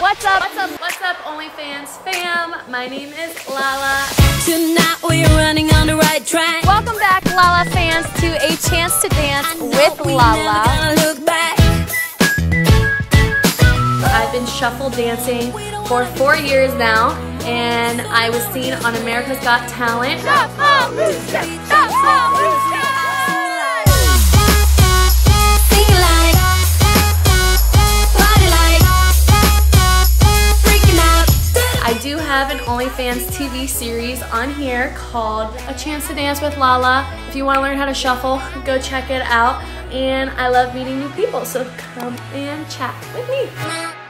What's up, OnlyFans fam? My name is Lala. Tonight we're running on the right track. Welcome back, Lala fans, to A Chance to Dance with Lala. I've been shuffle dancing for 4 years now, and I was seen on America's Got Talent. Shuffle. I have an OnlyFans TV series on here called A Chance to Dance with Lala. If you want to learn how to shuffle, go check it out. And I love meeting new people, so come and chat with me.